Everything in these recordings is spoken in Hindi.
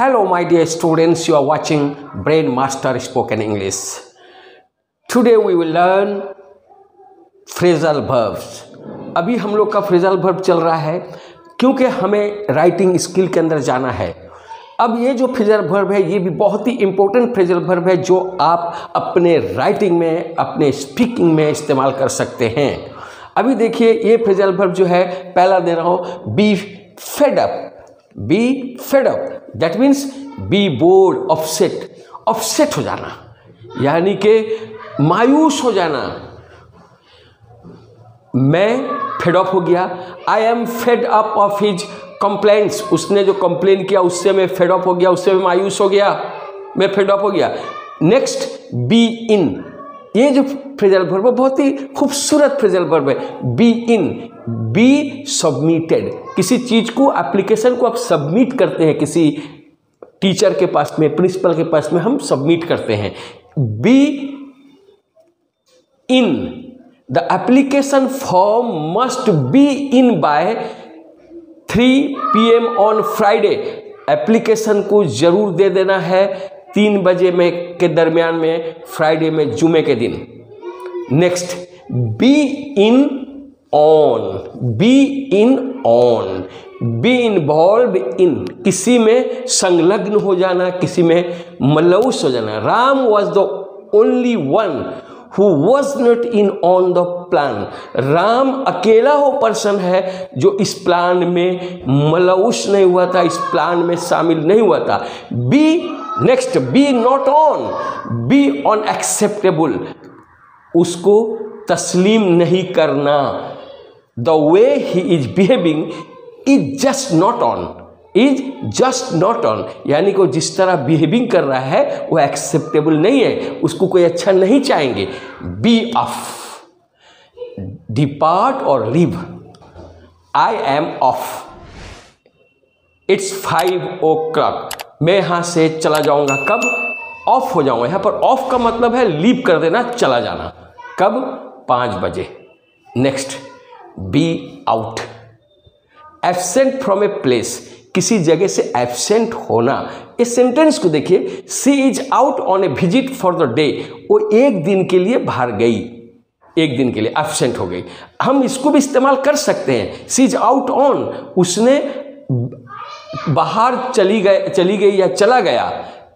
Hello my dear students, you are watching Brain Master Spoken English. Today we will learn phrasal verbs. अभी हम लोग का phrasal verb चल रहा है क्योंकि हमें राइटिंग स्किल के अंदर जाना है. अब ये जो phrasal verb है ये भी बहुत ही इम्पोर्टेंट phrasal verb है जो आप अपने राइटिंग में, अपने स्पीकिंग में इस्तेमाल कर सकते हैं. अभी देखिए ये phrasal verb जो है पहला दे रहा हूँ, be fed up. Be fed up, that means be bored, upset हो जाना, यानी कि मायूस हो जाना. मैं fed up हो गया, I am fed up of his complaints. उसने जो complain किया उससे मैं fed up हो गया, उससे मैं मायूस हो गया, मैं fed up हो गया. Next, be in. ये जो phrasal verb है बहुत ही खूबसूरत phrasal verb है. Be in, be submitted. किसी चीज़ को, एप्लीकेशन को आप सबमिट करते हैं, किसी टीचर के पास में, प्रिंसिपल के पास में हम सबमिट करते हैं. Be in. The application form must be in by 3 PM on Friday. Application को ज़रूर दे देना है 3 बजे में के दरमियान में, फ्राइडे में, जुमे के दिन. Next, be in on, be involve in, किसी में संलग्न हो जाना, किसी में मलऊस हो जाना. Ram was the only one who was not in on the plan. Ram अकेला वो पर्सन है जो इस प्लान में मलऊस नहीं हुआ था, इस प्लान में शामिल नहीं हुआ था. Be next, be not on, be on acceptable, उसको तस्लीम नहीं करना. The way he is behaving is just not on, is just not on, यानी कि जिस तरह बिहेविंग कर रहा है वो एक्सेप्टेबल नहीं है, उसको कोई अच्छा नहीं चाहेंगे. बी ऑफ, डिपार्ट और leave. I am off, it's 5 o'clock. मैं यहाँ से चला जाऊँगा. कब? ऑफ हो जाऊँगा. यहाँ पर ऑफ का मतलब है लीव कर देना, चला जाना. कब? 5 बजे. Next, be out, absent from a place, किसी जगह से एब्सेंट होना. इस सेंटेंस को देखिए, she is out on a visit for the day, वो एक दिन के लिए बाहर गई, एक दिन के लिए एब्सेंट हो गई. हम इसको भी इस्तेमाल कर सकते हैं, सी इज आउट ऑन, उसने बाहर चली गई या चला गया,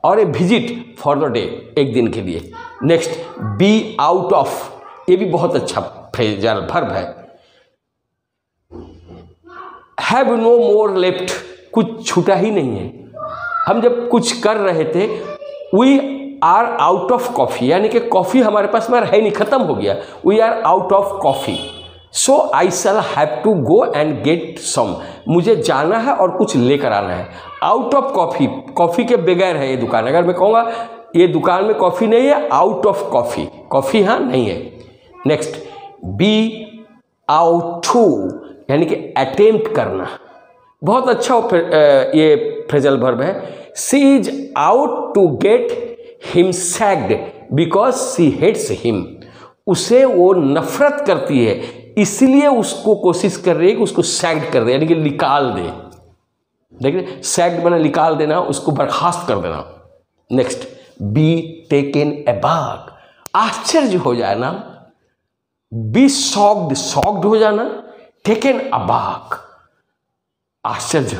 और a visit for the day, एक दिन के लिए. नेक्स्ट, बी आउट ऑफ, ये भी बहुत अच्छा फ्रेजल वर्ब है. हैव नो मोर लेफ्ट, कुछ छूटा ही नहीं है. हम जब कुछ कर रहे थे, we are out of coffee, यानी कि कॉफ़ी हमारे पास में है नहीं, ख़त्म हो गया. We are out of coffee, so I shall have to go and get some, मुझे जाना है और कुछ लेकर आना है. आउट ऑफ कॉफ़ी, कॉफ़ी के बगैर है ये दुकान. अगर मैं कहूँगा ये दुकान में कॉफ़ी नहीं है, आउट ऑफ कॉफ़ी, कॉफ़ी यहाँ नहीं है. नेक्स्ट, बी आउट टू, यानी कि अटेम्प्ट करना. बहुत अच्छा ये फ्रेजल वर्ब है. She is out to get him sacked because she hates him, उसे वो नफरत करती है, इसलिए उसको कोशिश कर रही है कि उसको सैग्ड कर दे, यानी कि निकाल दे. देखिए, सैग्ड बना निकाल देना, उसको बर्खास्त कर देना. नेक्स्ट, बी टेकन अबैक, आश्चर्य हो जाना. बी शॉक्ड, शॉक्ड हो जाना. टेकन अबैक, आश्चर्य.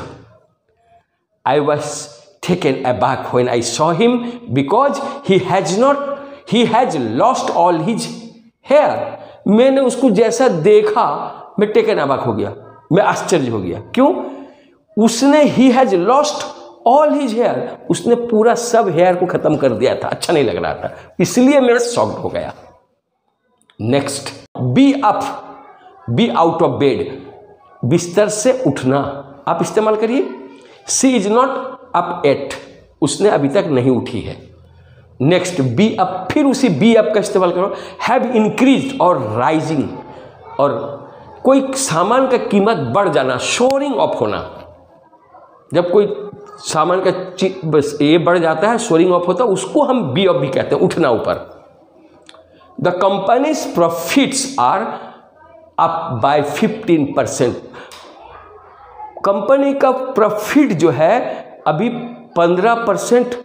I was taken aback when I saw him because he has lost all his hair. मैंने उसको जैसा देखा मैं टेकन अबैक हो गया, मैं आश्चर्य हो गया. क्यों? उसने he has lost all his hair, उसने पूरा सब हेयर को ख़त्म कर दिया था, अच्छा नहीं लग रहा था, इसलिए मैं शॉक्ड हो गया. Next, be up, be out of bed, बिस्तर से उठना. आप इस्तेमाल करिए, she is not up yet, उसने अभी तक नहीं उठी है. नेक्स्ट, बी अप, फिर उसी बी अप का इस्तेमाल करो. हैव इंक्रीज्ड और राइजिंग, और कोई सामान का कीमत बढ़ जाना, शोरिंग अप होना. जब कोई सामान का बस ये बढ़ जाता है, शोरिंग अप होता है, उसको हम बी अप भी कहते हैं, उठना ऊपर. The companies profits are up by 15%. Company का प्रॉफिट जो है अभी 15%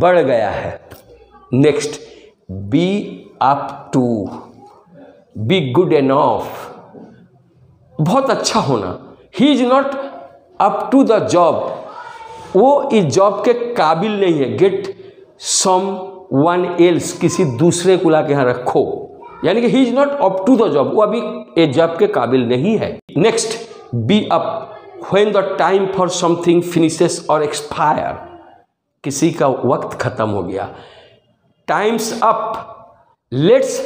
बढ़ गया है। Next, be up to, be good enough, बहुत अच्छा होना। He is not up to the job, वो इस जॉब के काबिल नहीं है। गेट सम वन एल्स, किसी दूसरे को ला के यहाँ रखो, यानी कि he is not up to the job, वो अभी ए जॉब के काबिल नहीं है। Next, be up when the time for something finishes और एक्सपायर, किसी का वक्त खत्म हो गया, time's up, let's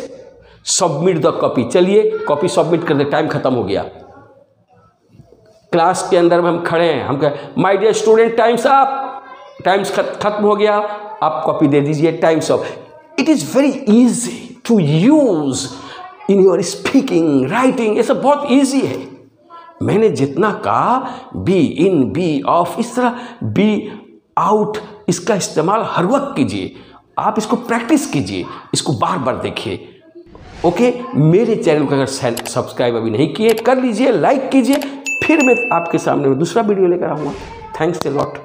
submit the copy, चलिए कॉपी सबमिट कर दे, टाइम खत्म हो गया। क्लास के अंदर में हम खड़े हैं, हम कह my dear student time's up, time's खत्म हो गया, आप कॉपी दे दीजिए, time's up. It is very easy to use in your speaking, writing, ये सब बहुत इजी है। मैंने जितना कहा बी इन, बी ऑफ, इस तरह बी आउट, इसका इस्तेमाल हर वक्त कीजिए, आप इसको प्रैक्टिस कीजिए, इसको बार बार देखिए। ओके, मेरे चैनल को अगर सब्सक्राइब अभी नहीं किए कर लीजिए, लाइक कीजिए, फिर मैं आपके सामने दूसरा वीडियो लेकर आऊँगा। Thanks a lot.